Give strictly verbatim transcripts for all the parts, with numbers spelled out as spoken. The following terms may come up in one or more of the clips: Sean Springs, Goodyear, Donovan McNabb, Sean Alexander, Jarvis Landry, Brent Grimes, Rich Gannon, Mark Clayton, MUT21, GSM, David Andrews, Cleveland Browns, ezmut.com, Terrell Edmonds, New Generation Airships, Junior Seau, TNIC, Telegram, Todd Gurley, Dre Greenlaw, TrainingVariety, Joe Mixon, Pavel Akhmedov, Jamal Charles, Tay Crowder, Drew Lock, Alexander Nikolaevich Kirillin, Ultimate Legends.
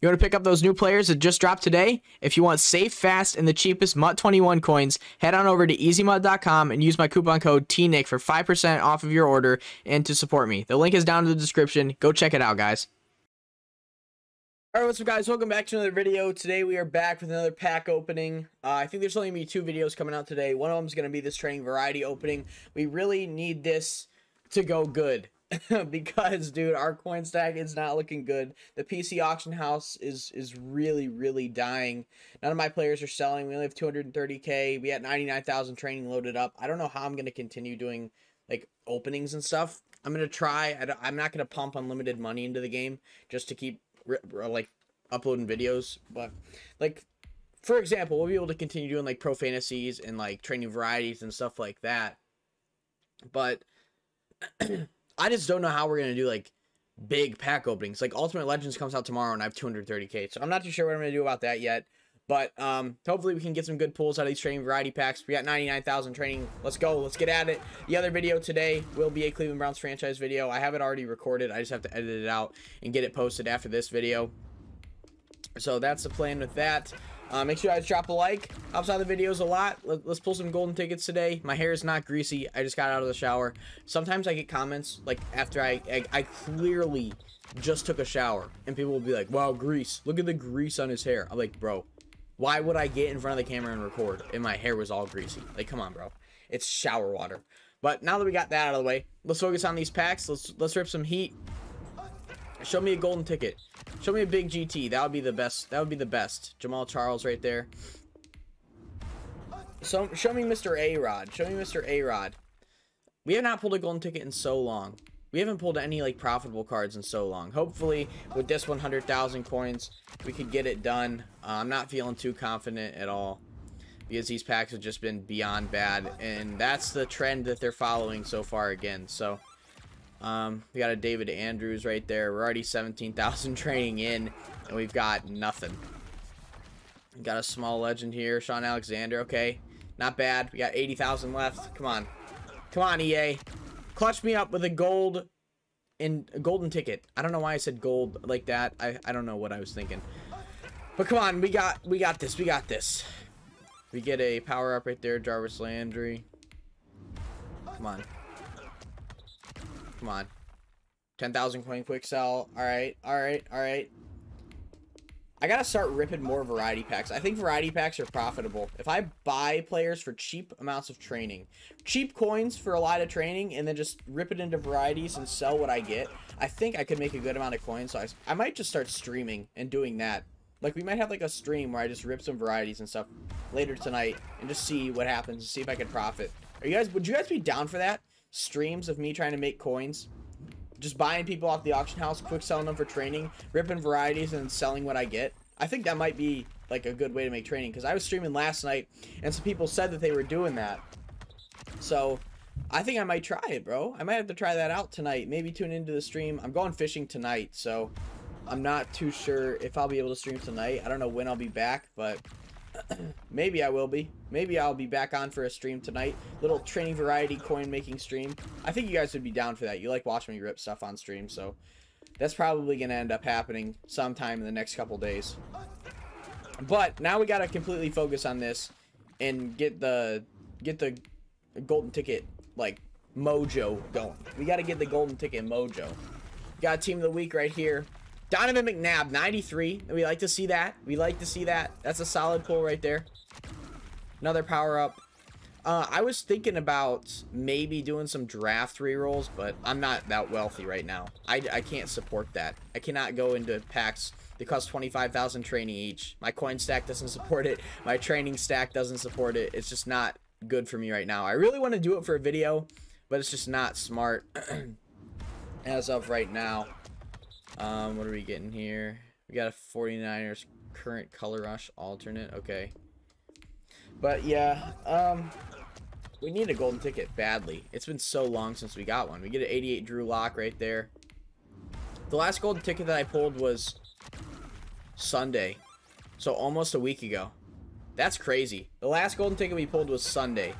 You want to pick up those new players that just dropped today? If you want safe, fast, and the cheapest M U T twenty-one coins, head on over to ezmut dot com and use my coupon code T N I C for five percent off of your order and to support me. The link is down in the description. Go check it out, guys. All right, what's up, guys? Welcome back to another video. Today we are back with another pack opening. Uh, I think there's only going to be two videos coming out today. One of them is going to be this training variety opening. We really need this to go good. Because, dude, our coin stack is not looking good. The P C auction house is is really, really dying. None of my players are selling. We only have two hundred thirty K. We had ninety-nine thousand training loaded up. I don't know how I'm going to continue doing, like, openings and stuff. I'm going to try. I don't, I'm not going to pump unlimited money into the game just to keep, like, uploading videos. But, like, for example, we'll be able to continue doing, like, pro fantasies and, like, training varieties and stuff like that. But... I just don't know how we're going to do, like, big pack openings. Like, Ultimate Legends comes out tomorrow, and I have two hundred thirty K. So I'm not too sure what I'm going to do about that yet. But um, hopefully we can get some good pulls out of these training variety packs. We got ninety-nine thousand training. Let's go. Let's get at it. The other video today will be a Cleveland Browns franchise video. I have it already recorded. I just have to edit it out and get it posted after this video. So that's the plan with that. Uh, make sure you guys drop a like. Outside the videos a lot. Let, let's pull some golden tickets today. My hair is not greasy. I just got out of the shower. Sometimes I get comments, like, after I, I, I clearly just took a shower. And people will be like, wow, grease. Look at the grease on his hair. I'm like, bro, why would I get in front of the camera and record? And my hair was all greasy. Like, come on, bro. It's shower water. But now that we got that out of the way, let's focus on these packs. Let's, let's rip some heat. Show me a golden ticket. Show me a big G T. That would be the best. That would be the best. Jamal Charles right there. So show me Mister A-Rod. Show me Mister A-Rod. We have not pulled a golden ticket in so long. We haven't pulled any, like, profitable cards in so long. Hopefully with this one hundred thousand coins, we could get it done. Uh, I'm not feeling too confident at all because these packs have just been beyond bad, and that's the trend that they're following so far again. So. Um, we got a David Andrews right there. We're already seventeen thousand training in, and we've got nothing. We got a small legend here. Sean Alexander. Okay. Not bad. We got eighty thousand left. Come on. Come on, E A. Clutch me up with a gold and a golden ticket. I don't know why I said gold like that. I, I don't know what I was thinking. But come on. We got, we got this. We got this. We get a power up right there. Jarvis Landry. Come on. Come on. ten thousand coin quick sell. All right. All right. All right. I got to start ripping more variety packs. I think variety packs are profitable. If I buy players for cheap amounts of training, cheap coins for a lot of training, and then just rip it into varieties and sell what I get, I think I could make a good amount of coins. So I, I might just start streaming and doing that. Like, we might have, like, a stream where I just rip some varieties and stuff later tonight and just see what happens and see if I can profit. Are you guys, would you guys be down for that? Streams of me trying to make coins, just buying people off the auction house, quick selling them for training, ripping varieties, and selling what I get. I think that might be, like, a good way to make training, because I was streaming last night and some people said that they were doing that. So I think I might try it, bro. I might have to try that out tonight. Maybe tune into the stream. I'm going fishing tonight, so I'm not too sure if I'll be able to stream tonight. I don't know when I'll be back, but maybe I will be. Maybe I'll be back on for a stream tonight. Little training variety coin making stream. I think you guys would be down for that. You like watching me rip stuff on stream, so that's probably going to end up happening sometime in the next couple days. But now we got to completely focus on this and get the get the golden ticket, like, mojo going. We got to get the golden ticket mojo. Got a team of the week right here. Donovan McNabb, ninety-three. We like to see that. We like to see that. That's a solid pull right there. Another power up. Uh, I was thinking about maybe doing some draft rerolls, but I'm not that wealthy right now. I, I can't support that. I cannot go into packs that cost twenty-five thousand training each. My coin stack doesn't support it. My training stack doesn't support it. It's just not good for me right now. I really want to do it for a video, but it's just not smart as of right now. Um, what are we getting here? We got a forty-niners current color rush alternate. Okay. But yeah, um, we need a golden ticket badly. It's been so long since we got one. We get an eighty-eight Drew Lock right there. The last golden ticket that I pulled was Sunday. So almost a week ago. That's crazy. The last golden ticket we pulled was Sunday.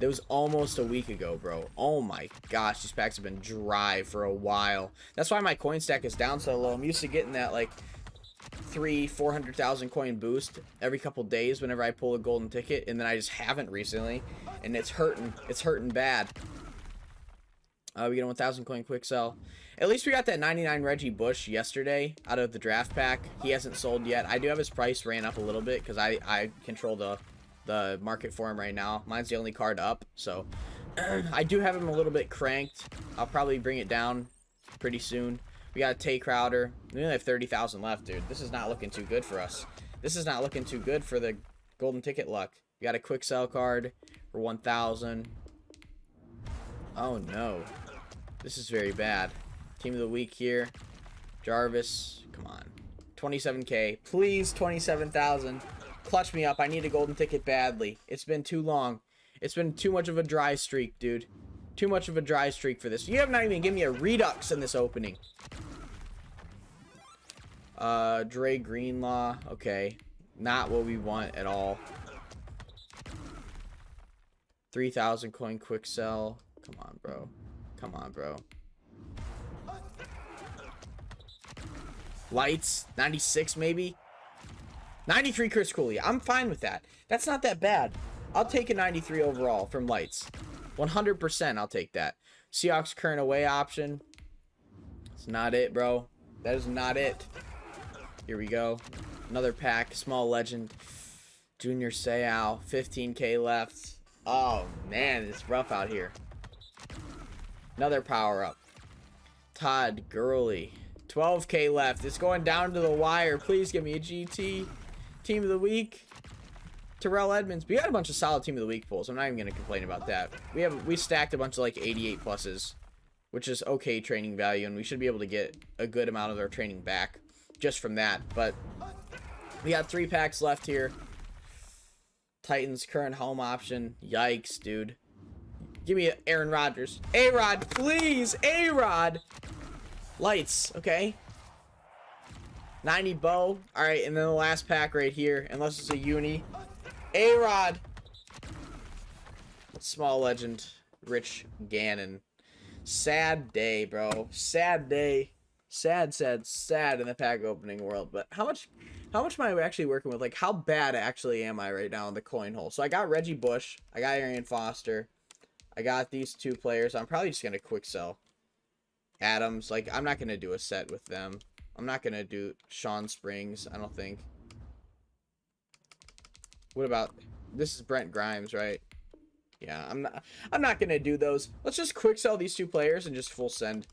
That was almost a week ago, bro. Oh my gosh, these packs have been dry for a while. That's why my coin stack is down so low. I'm used to getting that, like, three, four hundred thousand coin boost every couple days whenever I pull a golden ticket, and then I just haven't recently, and it's hurting. It's hurting bad. Uh, we get a one thousand coin quick sell. At least we got that ninety-nine Reggie Bush yesterday out of the draft pack. He hasn't sold yet. I do have his price ran up a little bit because I I control the the market for him right now. Mine's the only card up, so I do have him a little bit cranked. I'll probably bring it down pretty soon. We got Tay Crowder. We only have thirty thousand left, dude. This is not looking too good for us. This is not looking too good for the golden ticket luck. We got a quick sell card for one thousand. Oh, no. This is very bad. Team of the week here. Jarvis. Come on. twenty-seven K. Please, twenty-seven thousand. Clutch me up. I need a golden ticket badly. It's been too long. It's been too much of a dry streak, dude. Too much of a dry streak for this. You have not even given me a redux in this opening. Uh, Dre Greenlaw. Okay. Not what we want at all. three thousand coin quick sell. Come on, bro. Come on, bro. Lights. ninety-six, maybe. ninety-three Chris Cooley. I'm fine with that. That's not that bad. I'll take a ninety-three overall from lights. one hundred percent I'll take that. Seahawks current away option. It's not it, bro. That is not it. Here we go. Another pack. Small legend. Junior Seau. fifteen K left. Oh, man. It's rough out here. Another power up. Todd Gurley. twelve K left. It's going down to the wire. Please give me a G T. Team of the week. Terrell Edmonds. We got a bunch of solid team of the week pulls. I'm not even gonna complain about that. We have we stacked a bunch of like eighty-eight pluses, which is okay training value, and we should be able to get a good amount of our training back just from that. But we got three packs left here. Titans current home option. Yikes, dude. Give me Aaron Rodgers. A-Rod, please. A-Rod. Lights. Okay. ninety bow. All right, and then the last pack right here, unless it's a uni. A-Rod. Small legend. Rich Gannon. Sad day, bro. Sad day. Sad, sad, sad in the pack opening world. But how much how much am I actually working with? Like, how bad actually am I right now in the coin hole? So I got Reggie Bush. I got Arian Foster. I got these two players. I'm probably just going to quick sell Adams. Like, I'm not going to do a set with them. I'm not going to do Sean Springs, I don't think. What about this is Brent Grimes, right? Yeah, I'm not I'm not gonna do those. Let's just quick sell these two players and just full send.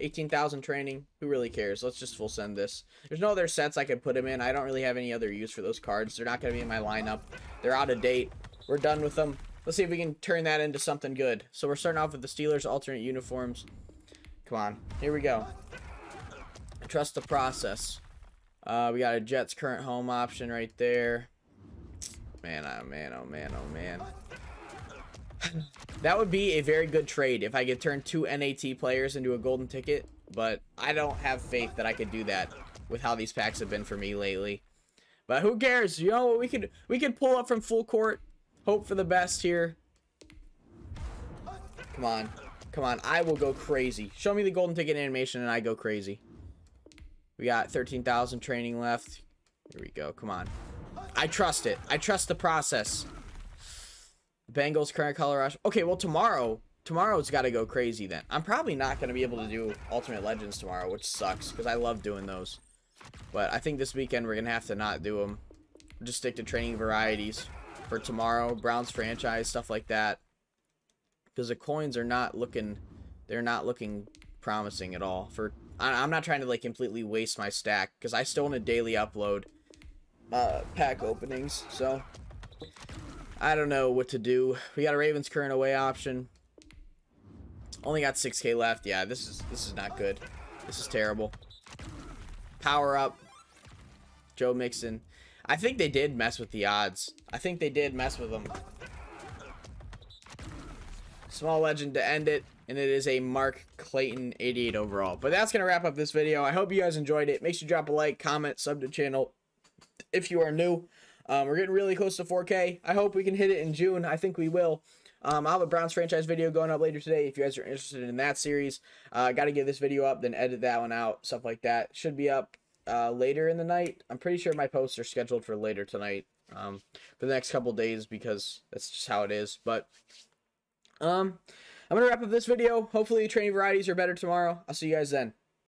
eighteen thousand training. Who really cares? Let's just full send this. There's no other sets I could put them in. I don't really have any other use for those cards. They're not gonna be in my lineup. They're out of date. We're done with them. Let's see if we can turn that into something good. So we're starting off with the Steelers alternate uniforms. Come on, here we go. I trust the process. Uh, we got a Jets current home option right there. Man, oh man, oh man, oh man. That would be a very good trade if I could turn two N A T players into a golden ticket, but I don't have faith that I could do that with how these packs have been for me lately. But who cares? You know what? We could, we could pull up from full court, hope for the best here. Come on. Come on. I will go crazy. Show me the golden ticket animation and I go crazy. We got thirteen thousand training left. Here we go. Come on. I trust it. I trust the process. Bengals current color rush. Okay, well, tomorrow. Tomorrow's got to go crazy then. I'm probably not going to be able to do Ultimate Legends tomorrow, which sucks because I love doing those. But I think this weekend we're going to have to not do them. Just stick to training varieties for tomorrow. Browns franchise, stuff like that. Because the coins are not looking... They're not looking promising at all for... I'm not trying to like completely waste my stack because I still want to daily upload uh, pack openings. So I don't know what to do. We got a Ravens current away option. Only got six K left. Yeah, this is this is not good. This is terrible. Power up. Joe Mixon. I think they did mess with the odds. I think they did mess with them. Small legend to end it. And it is a Mark Clayton eighty-eight overall. But that's going to wrap up this video. I hope you guys enjoyed it. Make sure you drop a like, comment, sub to the channel if you are new. Um, we're getting really close to four K. I hope we can hit it in June. I think we will. Um, I'll have a Browns franchise video going up later today if you guys are interested in that series. I uh, got to get this video up, then edit that one out, stuff like that. Should be up uh, later in the night. I'm pretty sure my posts are scheduled for later tonight, um, for the next couple days, because that's just how it is. But um, I'm going to wrap up this video. Hopefully training varieties are better tomorrow. I'll see you guys then.